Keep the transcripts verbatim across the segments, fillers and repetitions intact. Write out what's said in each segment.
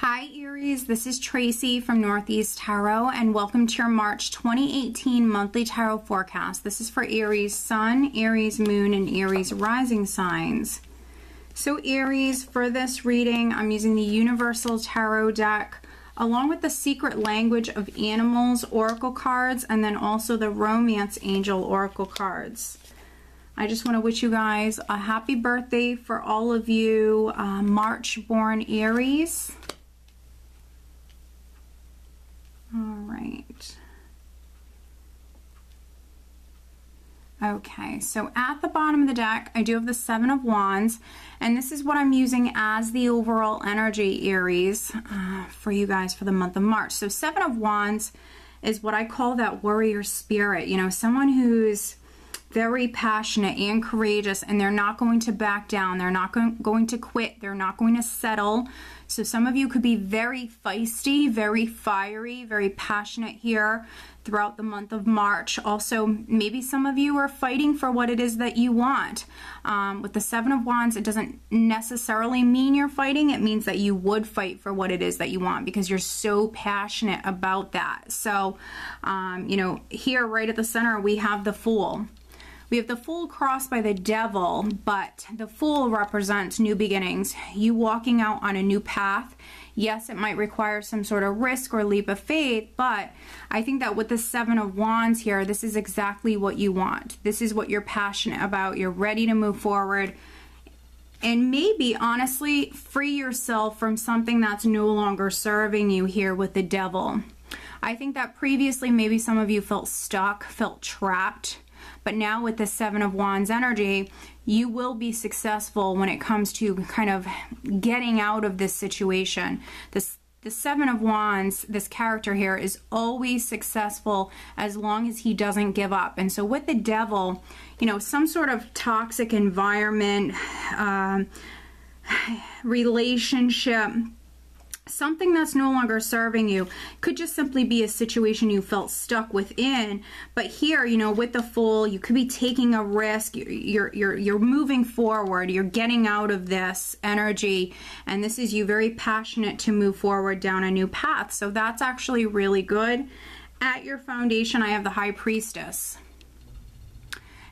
Hi Aries, this is Tracy from Northeast Tarot and welcome to your March twenty eighteen monthly tarot forecast. This is for Aries Sun, Aries Moon, and Aries Rising signs. So Aries, for this reading, I'm using the Universal Tarot Deck along with the Secret Language of Animals Oracle Cards and then also the Romance Angel Oracle Cards. I just want to wish you guys a happy birthday for all of you uh, March-born Aries. All right. Okay, so at the bottom of the deck, I do have the Seven of Wands, and this is what I'm using as the overall energy, Aries, uh, for you guys for the month of March. So Seven of Wands is what I call that warrior spirit, you know, someone who's very passionate and courageous, and they're not going to back down. They're not go going to quit. They're not going to settle. So some of you could be very feisty, very fiery, very passionate here throughout the month of March. Also, maybe some of you are fighting for what it is that you want. Um, with the Seven of Wands, it doesn't necessarily mean you're fighting. It means that you would fight for what it is that you want because you're so passionate about that. So, um, you know, here right at the center, we have the Fool. We have the Fool crossed by the Devil, but the Fool represents new beginnings, you walking out on a new path. Yes, it might require some sort of risk or leap of faith, but I think that with the Seven of Wands here, this is exactly what you want. This is what you're passionate about. You're ready to move forward and maybe, honestly, free yourself from something that's no longer serving you here with the Devil. I think that previously maybe some of you felt stuck, felt trapped. But now with the Seven of Wands energy, you will be successful when it comes to kind of getting out of this situation. This, the Seven of Wands, this character here, is always successful as long as he doesn't give up. And so with the Devil, you know, some sort of toxic environment, um, relationship, something that's no longer serving you, could just simply be a situation you felt stuck within. But here, you know, with the Fool, you could be taking a risk. You're you're you're moving forward. You're getting out of this energy, and this is you very passionate to move forward down a new path. So that's actually really good. At your foundation, I have the High Priestess.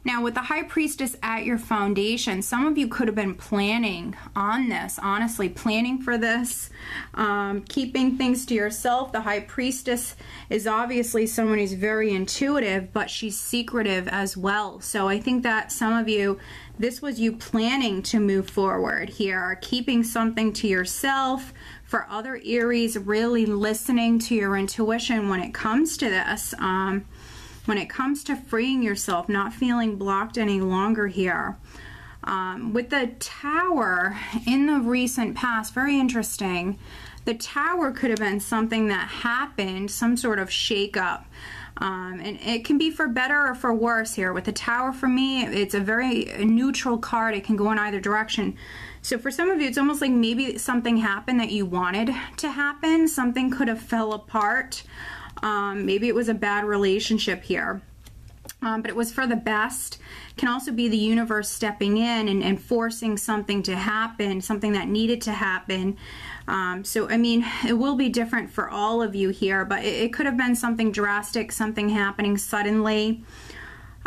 Now, with the High Priestess at your foundation, some of you could have been planning on this, honestly, planning for this, um, keeping things to yourself. The High Priestess is obviously someone who's very intuitive, but she's secretive as well. So I think that some of you, this was you planning to move forward here, keeping something to yourself. For other Aries, really listening to your intuition when it comes to this. Um, When it comes to freeing yourself, not feeling blocked any longer here. Um, with the Tower in the recent past, very interesting. The Tower could have been something that happened, some sort of shakeup. Um, and it can be for better or for worse here. With the Tower, for me, it's a very neutral card. It can go in either direction. So for some of you, it's almost like maybe something happened that you wanted to happen. Something could have fell apart. Um, maybe it was a bad relationship here, um, but it was for the best. Can also be the universe stepping in and, and forcing something to happen, something that needed to happen. Um, so, I mean, it will be different for all of you here, but it, it could have been something drastic, something happening suddenly.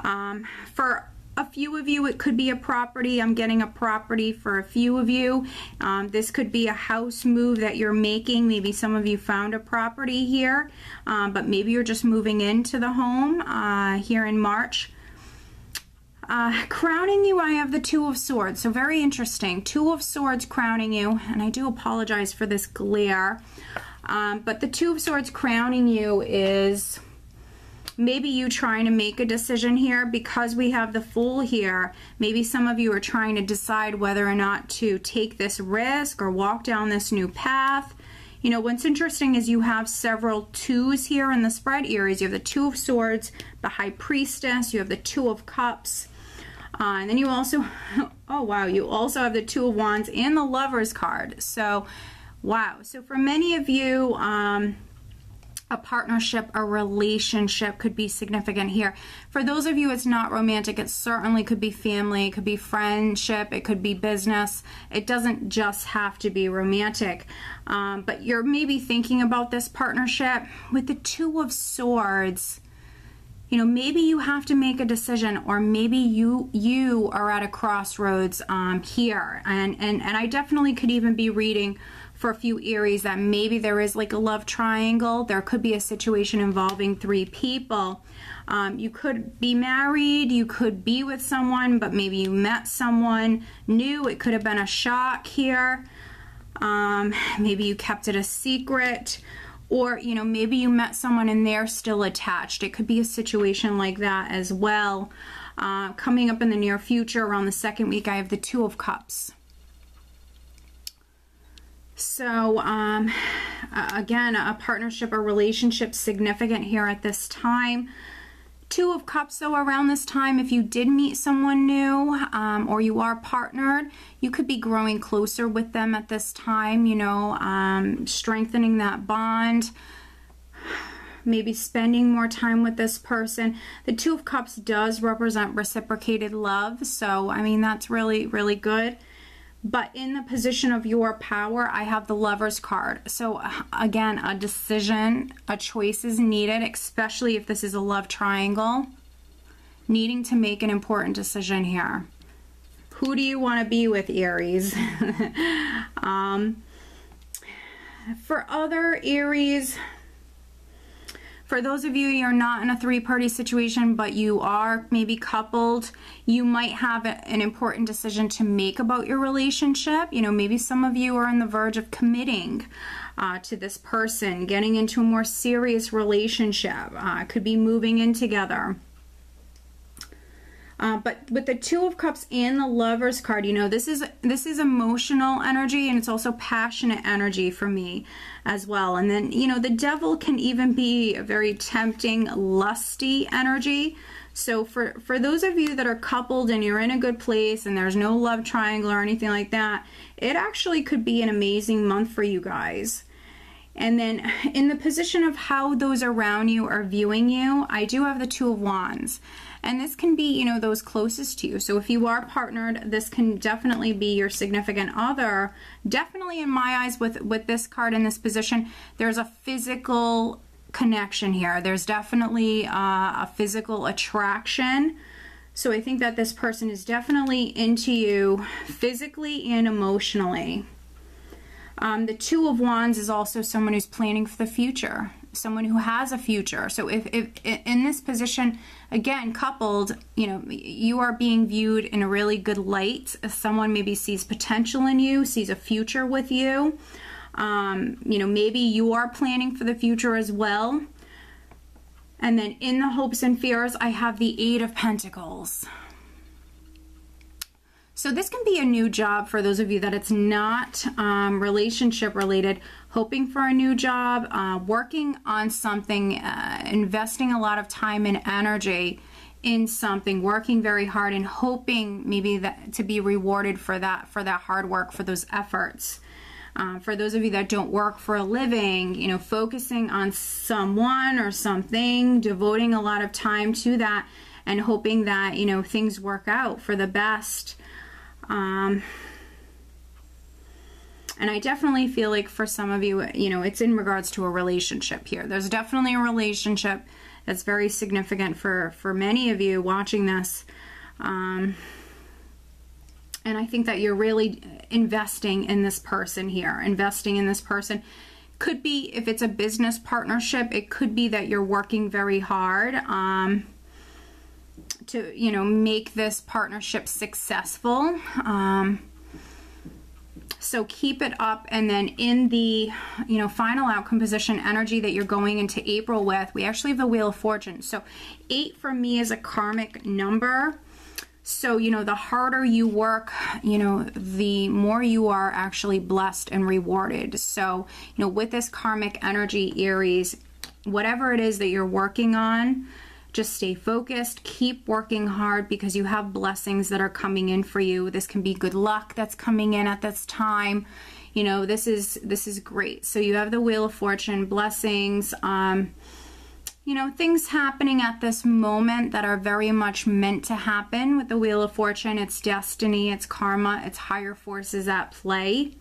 Um, for a few of you, it could be a property. I'm getting a property for a few of you. Um, this could be a house move that you're making. Maybe some of you found a property here, um, but maybe you're just moving into the home uh, here in March. Uh, crowning you, I have the Two of Swords. So very interesting. Two of Swords crowning you, and I do apologize for this glare, um, but the Two of Swords crowning you is maybe you trying to make a decision here. Because we have the Fool here, maybe some of you are trying to decide whether or not to take this risk or walk down this new path. You know, what's interesting is you have several twos here in the spread, Aries. You have the Two of Swords, the High Priestess, you have the Two of Cups, uh, and then you also, oh wow, you also have the Two of Wands and the Lovers card. So, wow. So for many of you, um, a partnership, a relationship could be significant here. For those of you it's not romantic, it certainly could be family, it could be friendship, it could be business. It doesn't just have to be romantic. Um, but you're maybe thinking about this partnership. With the Two of Swords, you know, maybe you have to make a decision, or maybe you you are at a crossroads um, here. And, and, and I definitely could even be reading for a few Aries that maybe there is like a love triangle. There could be a situation involving three people. Um, you could be married, you could be with someone, but maybe you met someone new. It could have been a shock here. Um, maybe you kept it a secret, or, you know, maybe you met someone and they're still attached. It could be a situation like that as well. Uh, coming up in the near future, around the second week, I have the Two of Cups. So, um, again, a partnership, a relationship significant here at this time. Two of Cups, though, around this time, if you did meet someone new, um, or you are partnered, you could be growing closer with them at this time, you know, um, strengthening that bond, maybe spending more time with this person. The Two of Cups does represent reciprocated love, so, I mean, that's really, really good. But in the position of your power, I have the Lover's card. So again, a decision, a choice is needed, especially if this is a love triangle. Needing to make an important decision here. Who do you want to be with, Aries? um, for other Aries, for those of you you're not in a three-party situation, but you are maybe coupled, you might have an important decision to make about your relationship. You know, maybe some of you are on the verge of committing uh, to this person, getting into a more serious relationship. Uh, could be moving in together. Uh, but with the Two of Cups and the Lover's card, you know, this is this is emotional energy, and it's also passionate energy for me as well. And then, you know, the Devil can even be a very tempting, lusty energy. So for, for those of you that are coupled and you're in a good place and there's no love triangle or anything like that, it actually could be an amazing month for you guys. And then in the position of how those around you are viewing you, I do have the Two of Wands. And this can be, you know, those closest to you. So if you are partnered, this can definitely be your significant other. Definitely in my eyes, with, with this card in this position, there's a physical connection here. There's definitely uh, a physical attraction. So I think that this person is definitely into you physically and emotionally. Um, the Two of Wands is also someone who's planning for the future, someone who has a future. So if, if in this position, again, coupled, you know, you are being viewed in a really good light. Someone maybe sees potential in you, sees a future with you. Um, you know, maybe you are planning for the future as well. And then in the hopes and fears, I have the Eight of Pentacles. So this can be a new job for those of you that it's not um, relationship related, hoping for a new job, uh, working on something, uh, investing a lot of time and energy in something, working very hard and hoping maybe that to be rewarded for that, for that hard work, for those efforts. Uh, for those of you that don't work for a living, you know, focusing on someone or something, devoting a lot of time to that and hoping that, you know, things work out for the best. Um, and I definitely feel like for some of you, you know, it's in regards to a relationship here. There's definitely a relationship that's very significant for, for many of you watching this. Um, and I think that you're really investing in this person here, investing in this person. Could be, if it's a business partnership, it could be that you're working very hard, um, to, you know, make this partnership successful. Um, so keep it up. And then in the, you know, final outcome position energy that you're going into April with, we actually have the Wheel of Fortune. So eight for me is a karmic number. So, you know, the harder you work, you know, the more you are actually blessed and rewarded. So, you know, with this karmic energy, Aries, whatever it is that you're working on, just stay focused, keep working hard, because you have blessings that are coming in for you. This can be good luck that's coming in at this time. you know, this is this is great. So you have the Wheel of Fortune, blessings, um, you know, things happening at this moment that are very much meant to happen with the Wheel of Fortune. It's destiny, it's karma, it's higher forces at play.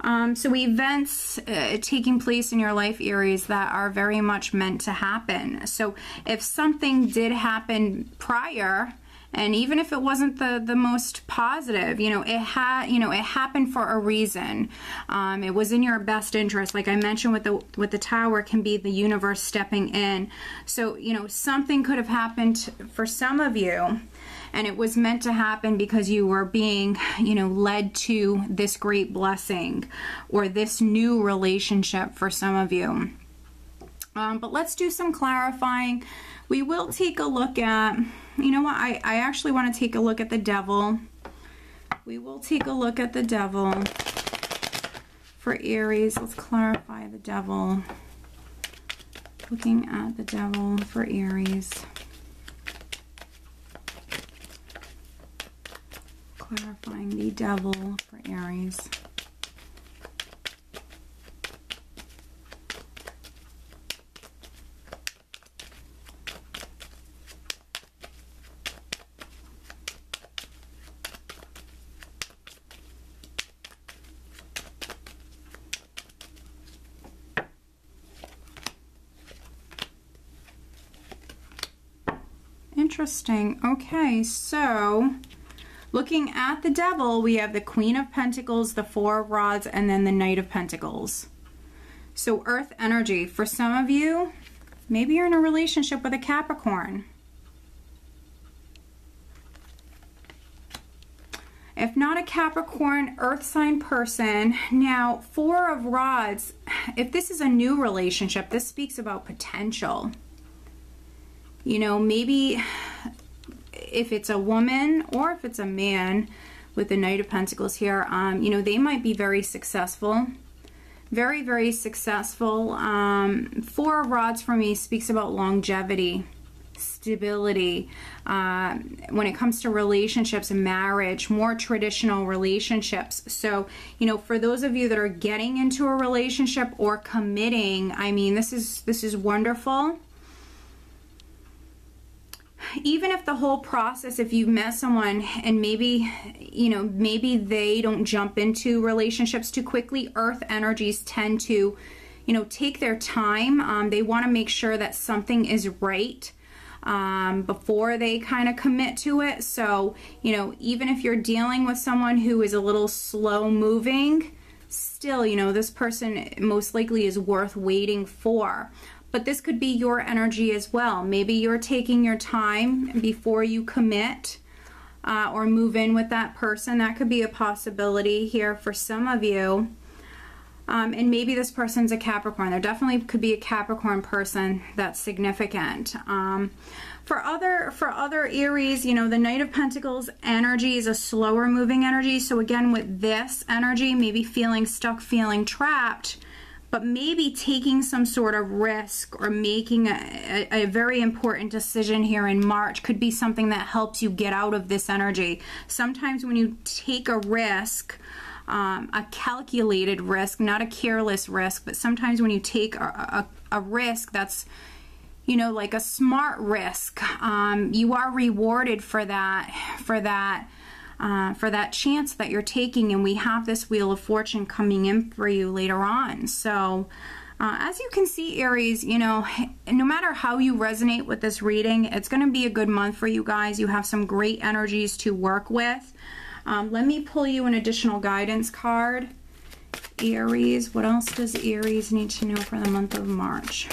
Um, so events uh, taking place in your life, Aries, that are very much meant to happen. So if something did happen prior, and even if it wasn't the, the most positive, you know, it had, you know, it happened for a reason. Um, it was in your best interest. Like I mentioned with the, with the tower, can be the universe stepping in. So, you know, something could have happened for some of you, and it was meant to happen because you were being, you know, led to this great blessing or this new relationship for some of you. Um, but let's do some clarifying. We will take a look at, you know what, I, I actually want to take a look at the devil. We will take a look at the devil for Aries. Let's clarify the devil. Looking at the devil for Aries. Clarifying the devil for Aries. Interesting. Okay, so looking at the devil, we have the Queen of Pentacles, the Four of Rods, and then the Knight of Pentacles. So earth energy. For some of you, maybe you're in a relationship with a Capricorn. If not a Capricorn, earth sign person. Now, Four of Rods, if this is a new relationship, this speaks about potential. You know, maybe if it's a woman or if it's a man with the Knight of Pentacles here, um, you know, they might be very successful. Very, very successful. Um, Four of Rods for me speaks about longevity, stability. Uh, when it comes to relationships and marriage, more traditional relationships. So, you know, for those of you that are getting into a relationship or committing, I mean, this is, this is wonderful. Even if the whole process, if you've met someone and maybe, you know, maybe they don't jump into relationships too quickly, earth energies tend to, you know, take their time. Um, they want to make sure that something is right um, before they kind of commit to it. So, you know, even if you're dealing with someone who is a little slow moving, still, you know, this person most likely is worth waiting for. But this could be your energy as well. Maybe you're taking your time before you commit uh, or move in with that person. That could be a possibility here for some of you. Um, and maybe this person's a Capricorn. There definitely could be a Capricorn person that's significant. Um, for other for other Aries, you know, the Knight of Pentacles energy is a slower moving energy. So again, with this energy, maybe feeling stuck, feeling trapped, but maybe taking some sort of risk or making a, a, a very important decision here in March could be something that helps you get out of this energy. Sometimes when you take a risk, um, a calculated risk, not a careless risk, but sometimes when you take a, a, a risk that's, you know, like a smart risk, um, you are rewarded for that, for that. Uh, for that chance that you're taking, and we have this Wheel of Fortune coming in for you later on. So uh, as you can see, Aries, you know, no matter how you resonate with this reading, it's going to be a good month for you guys. You have some great energies to work with. Um, let me pull you an additional guidance card. Aries, what else does Aries need to know for the month of March?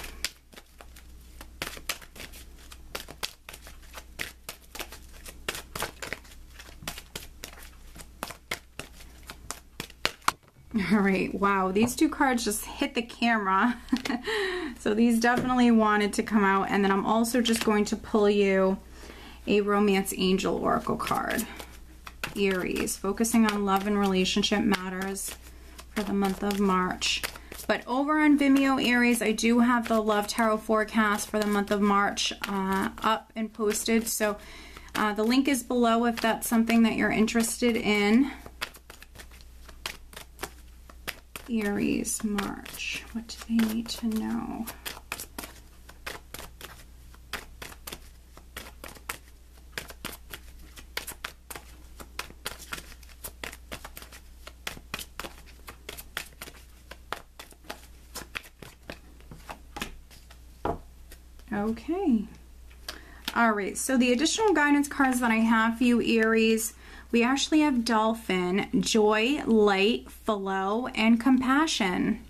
All right, wow, these two cards just hit the camera. So these definitely wanted to come out. And then I'm also just going to pull you a Romance Angel Oracle card. Aries, focusing on love and relationship matters for the month of March. But over on Vimeo, Aries, I do have the Love Tarot forecast for the month of March uh, up and posted. So uh, the link is below if that's something that you're interested in. Aries, March. What do they need to know? Okay. All right. So the additional guidance cards that I have for you, Aries, we actually have Dolphin, Joy, Light, Flow, and Compassion.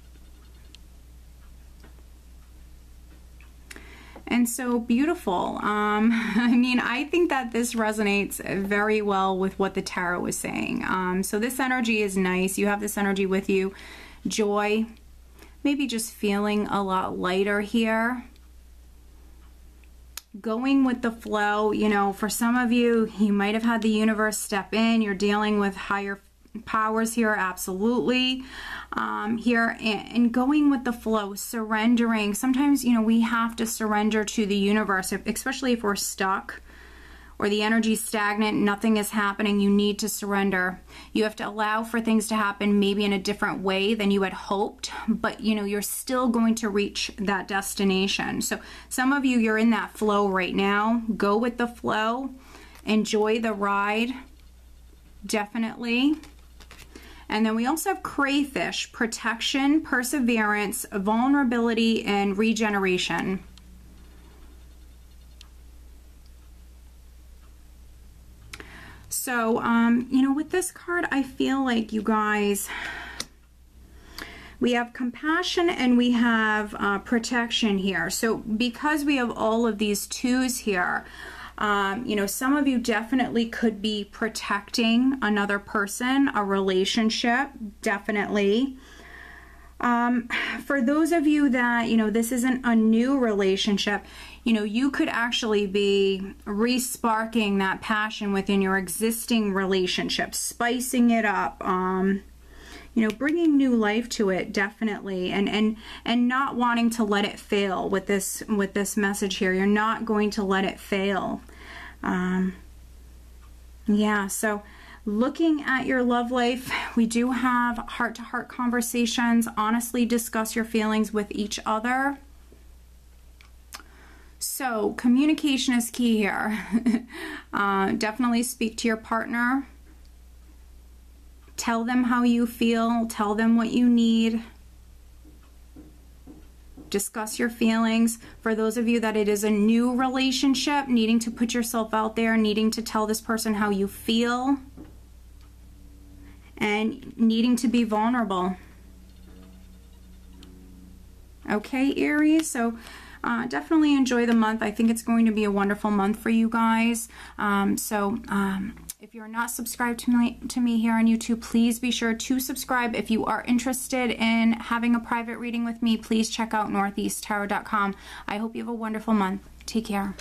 And so beautiful. Um, I mean, I think that this resonates very well with what the tarot was saying. Um, so this energy is nice. You have this energy with you. Joy, maybe just feeling a lot lighter here. Going with the flow, you know, for some of you, you might have had the universe step in. You're dealing with higher powers here, absolutely. Um, here, and, and going with the flow, surrendering. Sometimes, you know, we have to surrender to the universe, especially if we're stuck or the energy's stagnant, nothing is happening. You need to surrender. You have to allow for things to happen maybe in a different way than you had hoped, but you know, you're still going to reach that destination. So some of you, you're in that flow right now. Go with the flow, enjoy the ride, definitely. And then we also have Crayfish, protection, perseverance, vulnerability, and regeneration. So, um, you know, with this card, I feel like you guys, we have compassion and we have uh, protection here. So because we have all of these twos here, um, you know, some of you definitely could be protecting another person, a relationship, definitely. Um, for those of you that, you know, this isn't a new relationship, you know, you could actually be re-sparking that passion within your existing relationship, spicing it up, um, you know, bringing new life to it, definitely, and, and, and not wanting to let it fail with this, with this message here. You're not going to let it fail. Um, yeah, so... Looking at your love life, we do have heart-to-heart conversations. Honestly discuss your feelings with each other. So communication is key here. uh, definitely speak to your partner. Tell them how you feel. Tell them what you need. Discuss your feelings. For those of you that it is a new relationship, needing to put yourself out there, needing to tell this person how you feel, and needing to be vulnerable. Okay, Aries, so uh, definitely enjoy the month. I think it's going to be a wonderful month for you guys. Um, so um, if you're not subscribed to me, to me here on YouTube, please be sure to subscribe. If you are interested in having a private reading with me, please check out northeast tarot dot com. I hope you have a wonderful month. Take care.